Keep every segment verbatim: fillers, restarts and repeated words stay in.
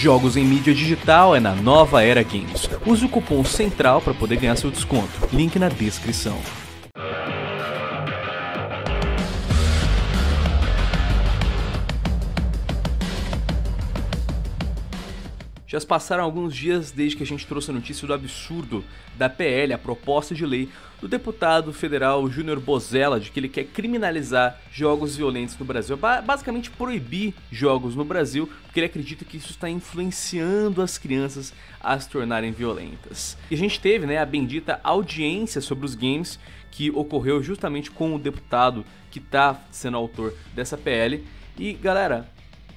Jogos em mídia digital é na Nova Era Games. Use o cupom CENTRAL para poder ganhar seu desconto. Link na descrição. Já se passaram alguns dias desde que a gente trouxe a notícia do absurdo da P L, a proposta de lei do deputado federal Júnior Bozzella, de que ele quer criminalizar jogos violentos no Brasil, basicamente proibir jogos no Brasil, porque ele acredita que isso está influenciando as crianças a se tornarem violentas. E a gente teve, né, a bendita audiência sobre os games que ocorreu justamente com o deputado que está sendo autor dessa P L. E galera,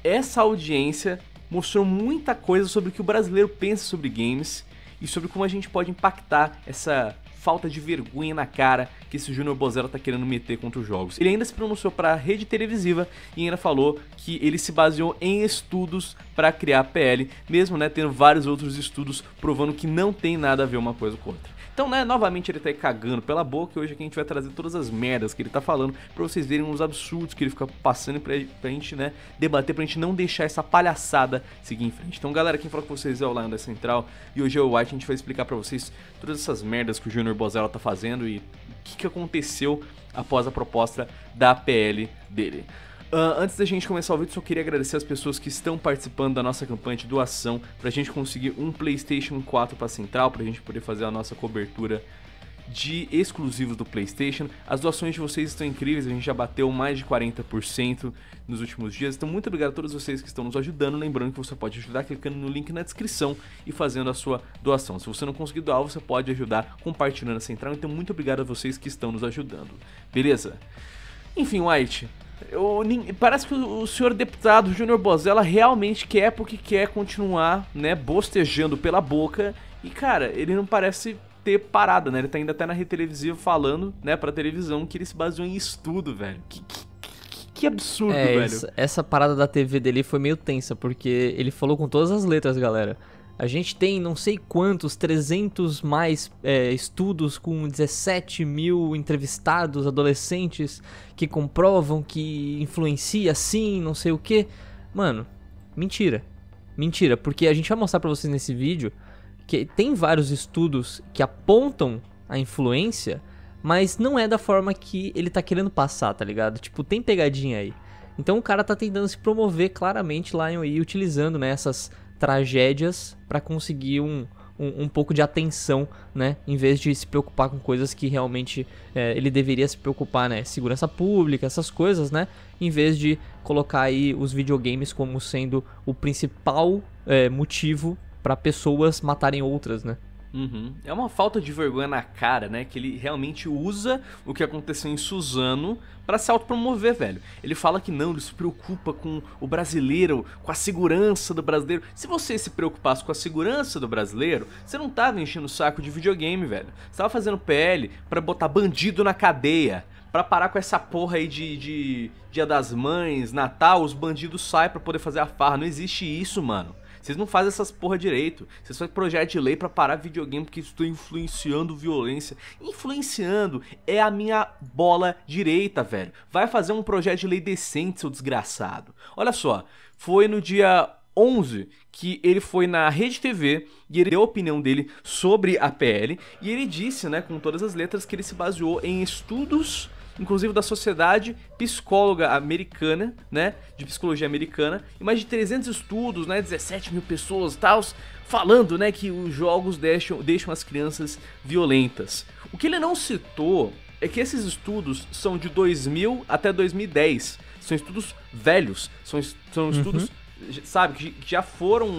essa audiência mostrou muita coisa sobre o que o brasileiro pensa sobre games e sobre como a gente pode impactar essa falta de vergonha na cara que esse Júnior Bozzella tá querendo meter contra os jogos. Ele ainda se pronunciou para a rede televisiva e ainda falou que ele se baseou em estudos para criar a P L, mesmo, né, tendo vários outros estudos provando que não tem nada a ver uma coisa com outra. Então, né, novamente ele tá aí cagando pela boca, e hoje aqui a gente vai trazer todas as merdas que ele tá falando pra vocês verem uns absurdos que ele fica passando pra, pra gente, né, debater, pra gente não deixar essa palhaçada seguir em frente. Então, galera, quem fala com vocês é o Lionel da Central e hoje é o White. A gente vai explicar pra vocês todas essas merdas que o Júnior Bozzella tá fazendo e o que, que aconteceu após a proposta da P L dele. Uh, antes da gente começar o vídeo, só queria agradecer as pessoas que estão participando da nossa campanha de doação pra gente conseguir um PlayStation quatro pra Central, pra gente poder fazer a nossa cobertura de exclusivos do PlayStation. As doações de vocês estão incríveis, a gente já bateu mais de quarenta por cento nos últimos dias. Então muito obrigado a todos vocês que estão nos ajudando. Lembrando que você pode ajudar clicando no link na descrição e fazendo a sua doação. Se você não conseguir doar, você pode ajudar compartilhando a Central. Então muito obrigado a vocês que estão nos ajudando. Beleza? Enfim, White, Eu, parece que o senhor deputado Júnior Bozzella realmente quer, porque quer continuar, né, bostejando pela boca. E cara, ele não parece ter parado, né? Ele tá ainda até na rede televisiva falando, né, pra televisão, que ele se baseou em estudo, velho. Que, que, que absurdo, é, velho. Essa, essa parada da T V dele foi meio tensa, porque ele falou com todas as letras, galera. A gente tem não sei quantos, trezentos mais é, estudos com dezessete mil entrevistados, adolescentes, que comprovam que influencia assim, não sei o que. Mano, mentira. Mentira, porque a gente vai mostrar pra vocês nesse vídeo que tem vários estudos que apontam a influência, mas não é da forma que ele tá querendo passar, tá ligado? Tipo, tem pegadinha aí. Então o cara tá tentando se promover claramente lá e utilizando, né, essas tragédias para conseguir um, um, um pouco de atenção, né? Em vez de se preocupar com coisas que realmente é, ele deveria se preocupar, né? Segurança pública, essas coisas, né? Em vez de colocar aí os videogames como sendo o principal é, motivo para pessoas matarem outras, né? Uhum. É uma falta de vergonha na cara, né? Que ele realmente usa o que aconteceu em Suzano pra se autopromover, velho. Ele fala que não, ele se preocupa com o brasileiro, com a segurança do brasileiro. Se você se preocupasse com a segurança do brasileiro, você não tava enchendo o saco de videogame, velho. Você tava fazendo P L pra botar bandido na cadeia, pra parar com essa porra aí de, de Dia das Mães, Natal, os bandidos saem pra poder fazer a farra. Não existe isso, mano. Vocês não fazem essas porra direito. Vocês fazem projeto de lei pra parar videogame porque estou influenciando violência. Influenciando é a minha bola direita, velho. Vai fazer um projeto de lei decente, seu desgraçado. Olha só, foi no dia onze que ele foi na Rede T V e ele deu a opinião dele sobre a P L. E ele disse, né, com todas as letras, que ele se baseou em estudos, inclusive da Sociedade Psicóloga Americana, né, de Psicologia Americana, e mais de trezentos estudos, né, dezessete mil pessoas e tal, falando, né, que os jogos deixam, deixam as crianças violentas. O que ele não citou é que esses estudos são de dois mil até dois mil e dez, são estudos velhos, são, são estudos, uhum, sabe, que já foram,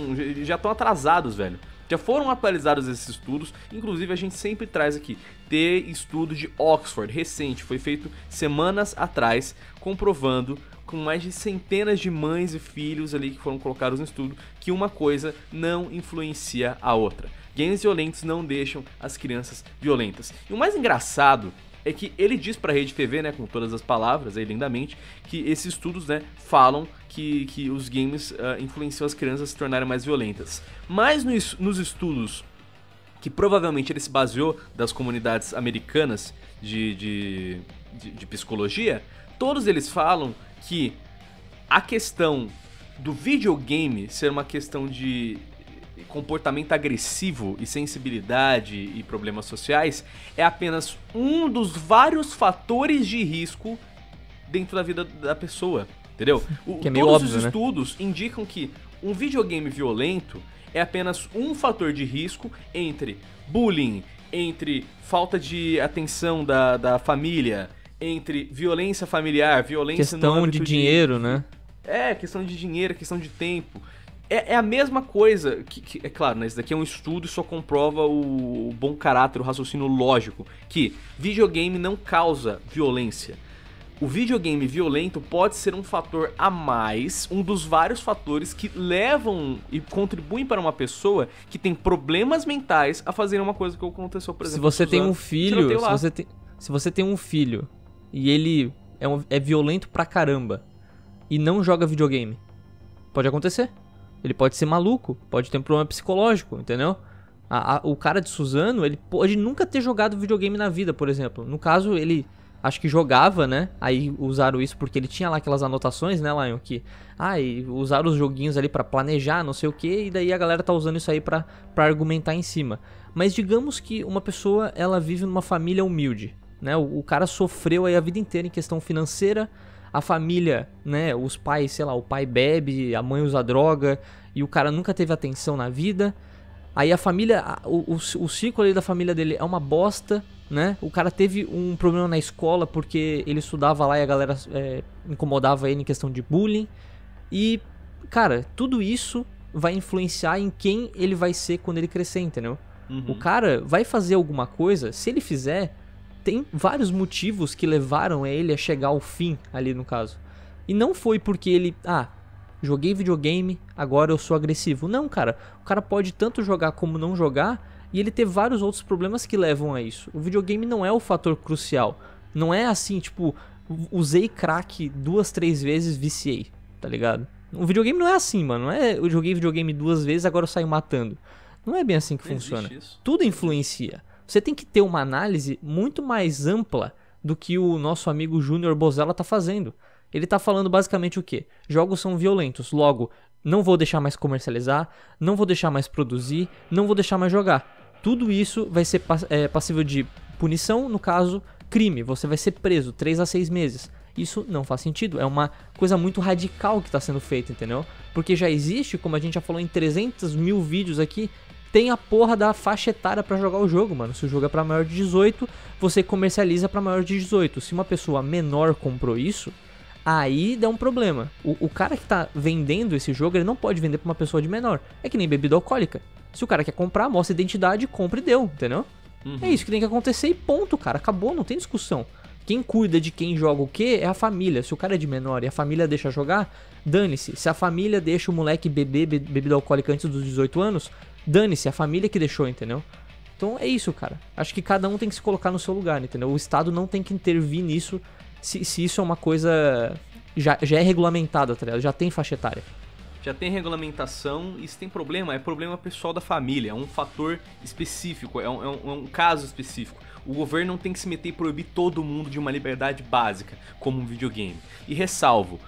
já estão atrasados, velho. Já foram atualizados esses estudos, inclusive a gente sempre traz aqui, ter estudo de Oxford, recente, foi feito semanas atrás, comprovando com mais de centenas de mães e filhos ali que foram colocados no estudo, que uma coisa não influencia a outra. Games violentos não deixam as crianças violentas. E o mais engraçado é que ele diz pra Rede T V, né, com todas as palavras aí lindamente, que esses estudos, né, falam que, que os games uh, influenciam as crianças a se tornarem mais violentas. Mas nos, nos estudos que provavelmente ele se baseou das comunidades americanas de, de, de, de psicologia, todos eles falam que a questão do videogame ser uma questão de comportamento agressivo e sensibilidade e problemas sociais é apenas um dos vários fatores de risco dentro da vida da pessoa, entendeu? O, que é meio todos óbvio, os estudos, né, indicam que um videogame violento é apenas um fator de risco entre bullying, entre falta de atenção da, da família, entre violência familiar, violência... Questão de dinheiro, de... né? É, questão de dinheiro, questão de tempo... É a mesma coisa, que, que, é claro, né, isso daqui é um estudo e só comprova o, o bom caráter, o raciocínio lógico, que videogame não causa violência. O videogame violento pode ser um fator a mais, um dos vários fatores que levam e contribuem para uma pessoa que tem problemas mentais a fazer uma coisa que aconteceu, por exemplo... Se você tem um filho, se você tem, se você tem um filho e ele é, um, é violento pra caramba e não joga videogame, pode acontecer. Ele pode ser maluco, pode ter um problema psicológico, entendeu? A, a, o cara de Suzano, ele pode nunca ter jogado videogame na vida, por exemplo. No caso, ele acho que jogava, né? Aí usaram isso porque ele tinha lá aquelas anotações, né, Lion? Que, ah, e usaram os joguinhos ali pra planejar, não sei o que, e daí a galera tá usando isso aí pra, pra argumentar em cima. Mas digamos que uma pessoa, ela vive numa família humilde, né? O, o cara sofreu aí a vida inteira em questão financeira. A família, né, os pais, sei lá, o pai bebe, a mãe usa droga e o cara nunca teve atenção na vida. Aí a família, o, o, o ciclo ali da família dele é uma bosta, né? O cara teve um problema na escola porque ele estudava lá e a galera é, incomodava ele em questão de bullying. E, cara, tudo isso vai influenciar em quem ele vai ser quando ele crescer, entendeu? Uhum. O cara vai fazer alguma coisa, se ele fizer... Tem vários motivos que levaram ele a chegar ao fim, ali no caso. E não foi porque ele, ah, joguei videogame, agora eu sou agressivo. Não, cara. O cara pode tanto jogar como não jogar e ele ter vários outros problemas que levam a isso. O videogame não é o fator crucial. Não é assim, tipo, usei crack duas, três vezes, viciei, tá ligado? O videogame não é assim, mano. Não é eu joguei videogame duas vezes, agora eu saio matando. Não é bem assim que funciona. Tudo influencia. Você tem que ter uma análise muito mais ampla do que o nosso amigo Júnior Bozzella está fazendo. Ele está falando basicamente o quê? Jogos são violentos, logo, não vou deixar mais comercializar, não vou deixar mais produzir, não vou deixar mais jogar. Tudo isso vai ser passível de punição, no caso, crime. Você vai ser preso três a seis meses. Isso não faz sentido, é uma coisa muito radical que está sendo feita, entendeu? Porque já existe, como a gente já falou em trezentos mil vídeos aqui, tem a porra da faixa etária pra jogar o jogo, mano. Se o jogo é pra maior de dezoito, você comercializa pra maior de dezoito. Se uma pessoa menor comprou isso, aí dá um problema. O, o cara que tá vendendo esse jogo, ele não pode vender pra uma pessoa de menor. É que nem bebida alcoólica. Se o cara quer comprar, mostra a identidade, compra e deu, entendeu? Uhum. É isso que tem que acontecer e ponto, cara. Acabou, não tem discussão. Quem cuida de quem joga o quê é a família. Se o cara é de menor e a família deixa jogar, dane-se. Se a família deixa o moleque beber be- bebida alcoólica antes dos dezoito anos... Dane-se, a família que deixou, entendeu? Então é isso, cara. Acho que cada um tem que se colocar no seu lugar, entendeu? O Estado não tem que intervir nisso se, se isso é uma coisa... Já, já é regulamentada, tá ligado? Já tem faixa etária. Já tem regulamentação e se tem problema, é problema pessoal da família. É um fator específico, é um, é um, é um caso específico. O governo não tem que se meter e proibir todo mundo de uma liberdade básica, como um videogame. E ressalvo...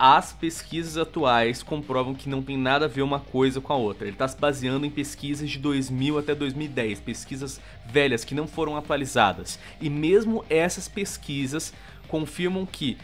As pesquisas atuais comprovam que não tem nada a ver uma coisa com a outra. Ele está se baseando em pesquisas de dois mil até dois mil e dez, pesquisas velhas que não foram atualizadas. E mesmo essas pesquisas confirmam que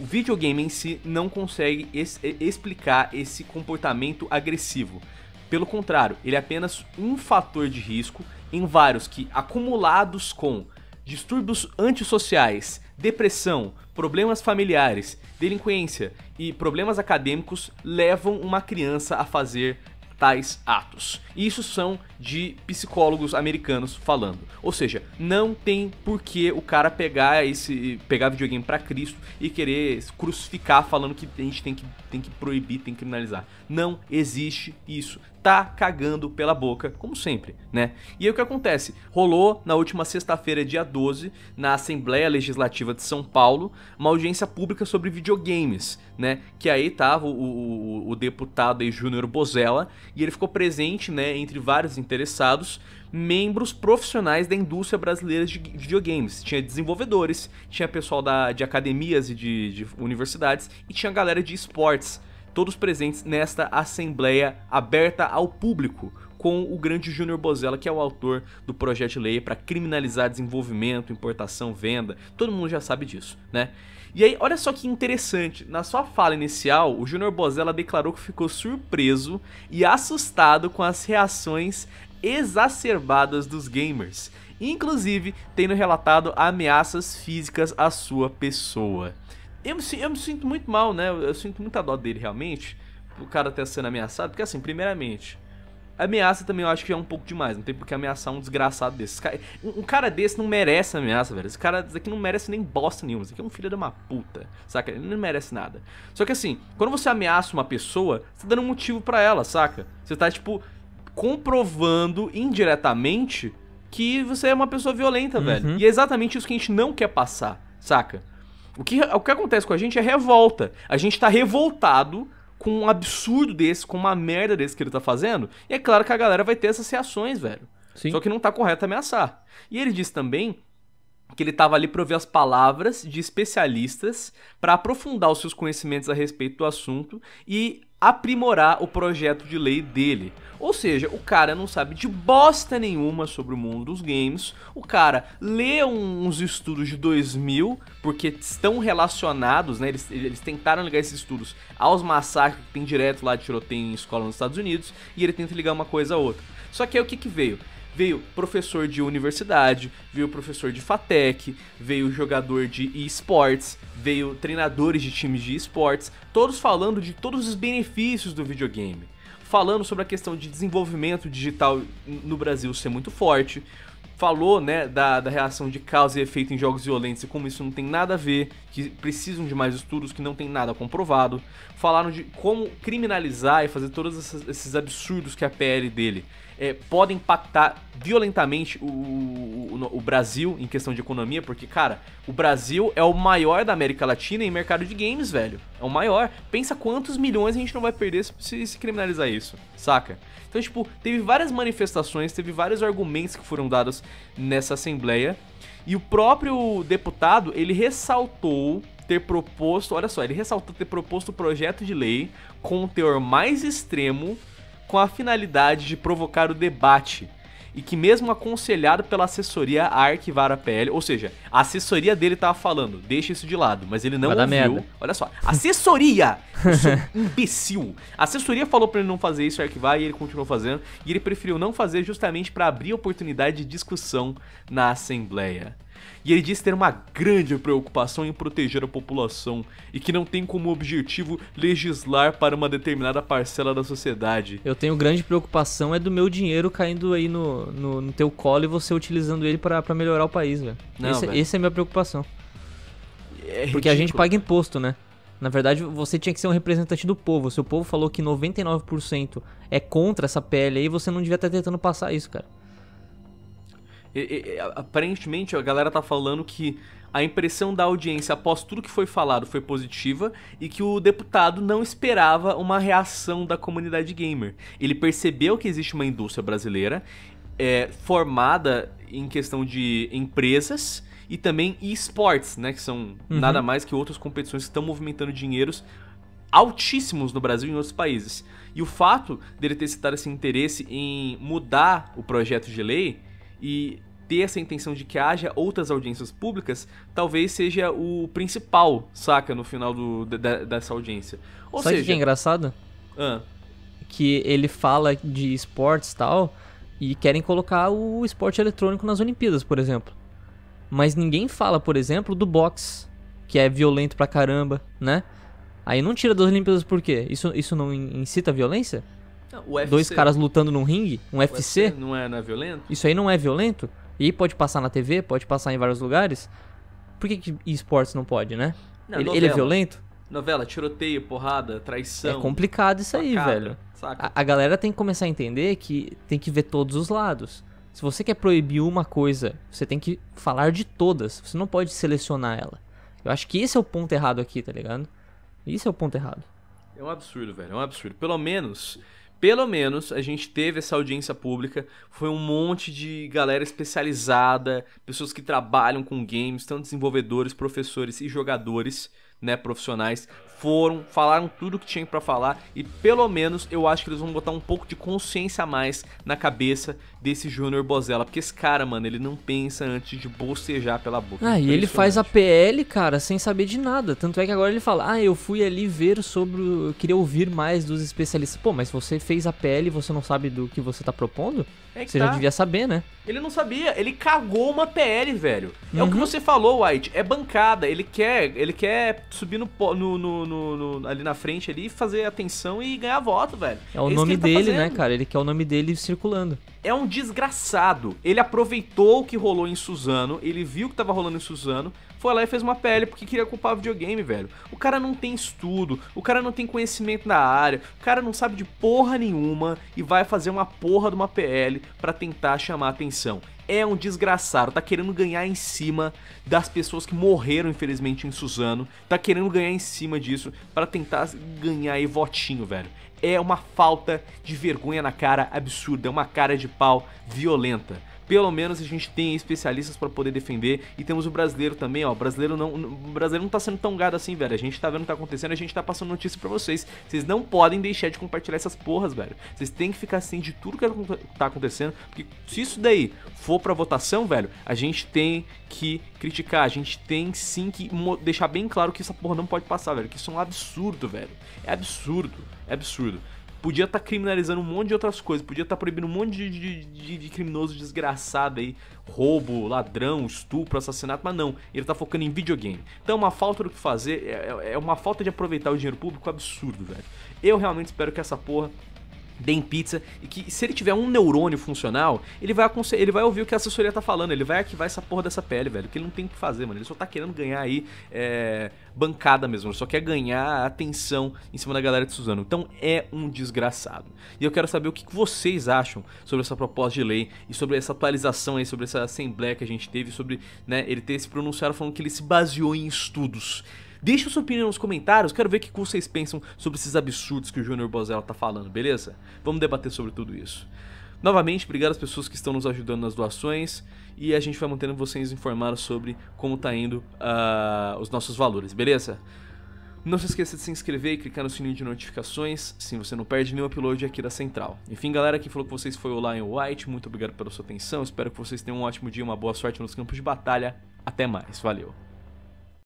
o videogame em si não consegue es- explicar esse comportamento agressivo. Pelo contrário, ele é apenas um fator de risco em vários que, acumulados com distúrbios antissociais, depressão, problemas familiares, delinquência e problemas acadêmicos levam uma criança a fazer tais atos. Isso são de psicólogos americanos falando. Ou seja, não tem por que o cara pegar esse pegar videogame pra Cristo e querer crucificar falando que a gente tem que, tem que proibir, tem que criminalizar. Não existe isso. Tá cagando pela boca, como sempre, né? E aí o que acontece? Rolou na última sexta-feira, dia doze, na Assembleia Legislativa de São Paulo, uma audiência pública sobre videogames, né? Que aí tava o, o, o deputado aí, Júnior Bozzella, e ele ficou presente, né, entre vários interessados, membros profissionais da indústria brasileira de videogames. Tinha desenvolvedores, tinha pessoal da, de academias e de, de universidades, e tinha galera de esportes. todos presentes nesta Assembleia aberta ao público, com o grande Júnior Bozzella, que é o autor do projeto de lei para criminalizar desenvolvimento, importação, venda. Todo mundo já sabe disso, né? E aí, olha só que interessante, na sua fala inicial, o Júnior Bozzella declarou que ficou surpreso e assustado com as reações exacerbadas dos gamers, inclusive tendo relatado ameaças físicas à sua pessoa. Eu me, eu me sinto muito mal, né? Eu, eu sinto muita dó dele, realmente, o cara tá sendo ameaçado, porque assim, primeiramente... ameaça também eu acho que é um pouco demais, não tem porque ameaçar um desgraçado desse. Um cara desse não merece ameaça, velho. Esse cara daqui não merece nem bosta nenhuma, esse aqui é um filho de uma puta, saca? Ele não merece nada. Só que assim, quando você ameaça uma pessoa, você tá dando um motivo pra ela, saca? Você tá, tipo, comprovando indiretamente que você é uma pessoa violenta, uhum. velho. E é exatamente isso que a gente não quer passar, saca? O que, o que acontece com a gente é revolta. A gente tá revoltado com um absurdo desse, com uma merda desse que ele tá fazendo, e é claro que a galera vai ter essas reações, velho. Sim. Só que não tá correto ameaçar. E ele disse também que ele tava ali pra ouvir as palavras de especialistas para aprofundar os seus conhecimentos a respeito do assunto e aprimorar o projeto de lei dele. Ou seja, o cara não sabe de bosta nenhuma sobre o mundo dos games, o cara lê uns estudos de dois mil, porque estão relacionados, né, eles, eles tentaram ligar esses estudos aos massacres que tem direto lá de tiroteio em escola nos Estados Unidos, e ele tenta ligar uma coisa a outra. Só que aí o que que veio? Veio professor de universidade, veio professor de FATEC, veio jogador de esportes, veio treinadores de times de esportes, todos falando de todos os benefícios do videogame, falando sobre a questão de desenvolvimento digital no Brasil ser muito forte, falou, né, da, da reação de causa e efeito em jogos violentos e como isso não tem nada a ver, que precisam de mais estudos, que não tem nada comprovado, falaram de como criminalizar e fazer todos esses, esses absurdos que a P L dele é, pode impactar violentamente o, o, o Brasil em questão de economia, porque, cara, o Brasil é o maior da América Latina em mercado de games, velho, é o maior. Pensa quantos milhões a gente não vai perder se, se criminalizar isso, saca? Então, tipo, teve várias manifestações, teve vários argumentos que foram dados nessa assembleia, e o próprio deputado, ele ressaltou ter proposto, olha só, ele ressaltou ter proposto o projeto de lei com um teor mais extremo, com a finalidade de provocar o debate, e que mesmo aconselhado pela assessoria a arquivar a P L, ou seja, a assessoria dele tava falando, deixa isso de lado, mas ele não ouviu, merda. Olha só, assessoria, isso é imbecil, a assessoria falou pra ele não fazer isso, arquivar, e ele continuou fazendo, e ele preferiu não fazer justamente pra abrir oportunidade de discussão na Assembleia. E ele disse ter uma grande preocupação em proteger a população e que não tem como objetivo legislar para uma determinada parcela da sociedade. Eu tenho grande preocupação é do meu dinheiro caindo aí no, no, no teu colo e você utilizando ele para melhorar o país, velho. Essa é a minha preocupação. É porque a gente paga imposto, né? Na verdade, você tinha que ser um representante do povo. Se o povo falou que noventa e nove por cento é contra essa P L aí, você não devia estar tentando passar isso, cara. E, e, aparentemente a galera tá falando que a impressão da audiência após tudo que foi falado foi positiva e que o deputado não esperava uma reação da comunidade gamer. Ele percebeu que existe uma indústria brasileira é, formada em questão de empresas e também esportes, né, que são uhum. nada mais que outras competições que estão movimentando dinheiros altíssimos no Brasil e em outros países. E o fato dele ter citado esse interesse em mudar o projeto de lei e ter essa intenção de que haja outras audiências públicas, talvez seja o principal, saca, no final do, da, dessa audiência. Ou Sabe seja... que é engraçado? Ah. Que ele fala de esportes e tal, e querem colocar o esporte eletrônico nas Olimpíadas, por exemplo. Mas ninguém fala, por exemplo, do boxe, que é violento pra caramba, né? Aí não tira das Olimpíadas por quê? Isso, isso não incita a violência? U F C. Dois caras lutando num ringue, um U F C, não é, não é violento? Isso aí não é violento? E pode passar na T V, pode passar em vários lugares. Por que que esportes não pode, né? Não, ele, novela, ele é violento? Novela, tiroteio, porrada, traição. É complicado isso sacada, aí, velho. Saca. A, a galera tem que começar a entender que tem que ver todos os lados. Se você quer proibir uma coisa, você tem que falar de todas. Você não pode selecionar ela. Eu acho que esse é o ponto errado aqui, tá ligado? Isso é o ponto errado. É um absurdo, velho. É um absurdo. Pelo menos... Pelo menos a gente teve essa audiência pública, foi um monte de galera especializada, pessoas que trabalham com games, tanto desenvolvedores, professores e jogadores, né, profissionais, foram, falaram tudo que tinha pra falar, e pelo menos eu acho que eles vão botar um pouco de consciência a mais na cabeça desse Júnior Bozzella, porque esse cara, mano, ele não pensa antes de bocejar pela boca. Ah, e ele faz a P L, cara, sem saber de nada, tanto é que agora ele fala, ah, eu fui ali ver sobre, o... eu queria ouvir mais dos especialistas. Pô, mas você fez a P L e você não sabe do que você tá propondo? É que você tá. Já devia saber, né? Ele não sabia, ele cagou uma P L, velho. Uhum. É o que você falou, White, é bancada, ele quer, ele quer subir no, no, no, no, no, ali na frente ali, fazer atenção e ganhar voto, velho. É o nome dele, né, cara? Ele quer o nome dele circulando. É um desgraçado. Ele aproveitou o que rolou em Suzano, ele viu o que tava rolando em Suzano, foi lá e fez uma P L porque queria culpar o videogame, velho. O cara não tem estudo, o cara não tem conhecimento na área, o cara não sabe de porra nenhuma e vai fazer uma porra de uma P L pra tentar chamar atenção. É um desgraçado, tá querendo ganhar em cima das pessoas que morreram, infelizmente, em Suzano, tá querendo ganhar em cima disso pra tentar ganhar aí votinho, velho. É uma falta de vergonha na cara absurda, é uma cara de pau violenta. Pelo menos a gente tem especialistas pra poder defender. E temos o brasileiro também, ó. O brasileiro não, o brasileiro não tá sendo tão gado assim, velho. A gente tá vendo o que tá acontecendo, a gente tá passando notícia pra vocês. Vocês não podem deixar de compartilhar essas porras, velho. Vocês têm que ficar assim de tudo que tá acontecendo. Porque se isso daí for pra votação, velho, a gente tem que criticar. A gente tem sim que deixar bem claro que essa porra não pode passar, velho. Que isso é um absurdo, velho. É absurdo, é absurdo. Podia estar tá criminalizando um monte de outras coisas, podia estar tá proibindo um monte de, de, de, de criminoso desgraçado aí, roubo, ladrão, estupro, assassinato, mas não, ele tá focando em videogame. Então é uma falta do que fazer, é, é uma falta de aproveitar o dinheiro público absurdo, velho. Eu realmente espero que essa porra dê em pizza e que se ele tiver um neurônio funcional, ele vai, ele vai ouvir o que a assessoria tá falando, ele vai arquivar essa porra dessa P L, velho, que ele não tem o que fazer, mano, ele só tá querendo ganhar aí, é... bancada mesmo, só quer ganhar atenção em cima da galera de Suzano. Então é um desgraçado. E eu quero saber o que vocês acham sobre essa proposta de lei e sobre essa atualização aí, sobre essa assembleia que a gente teve, sobre, né, ele ter se pronunciado falando que ele se baseou em estudos. Deixa sua opinião nos comentários, quero ver o que vocês pensam sobre esses absurdos que o Júnior Bozzella tá falando, beleza? Vamos debater sobre tudo isso. Novamente, obrigado às pessoas que estão nos ajudando nas doações e a gente vai mantendo vocês informados sobre como tá indo uh, os nossos valores, beleza? Não se esqueça de se inscrever e clicar no sininho de notificações, assim você não perde nenhum upload aqui da Central. Enfim, galera, quem falou com vocês foi o Lionel White, muito obrigado pela sua atenção, espero que vocês tenham um ótimo dia, uma boa sorte nos campos de batalha, até mais, valeu!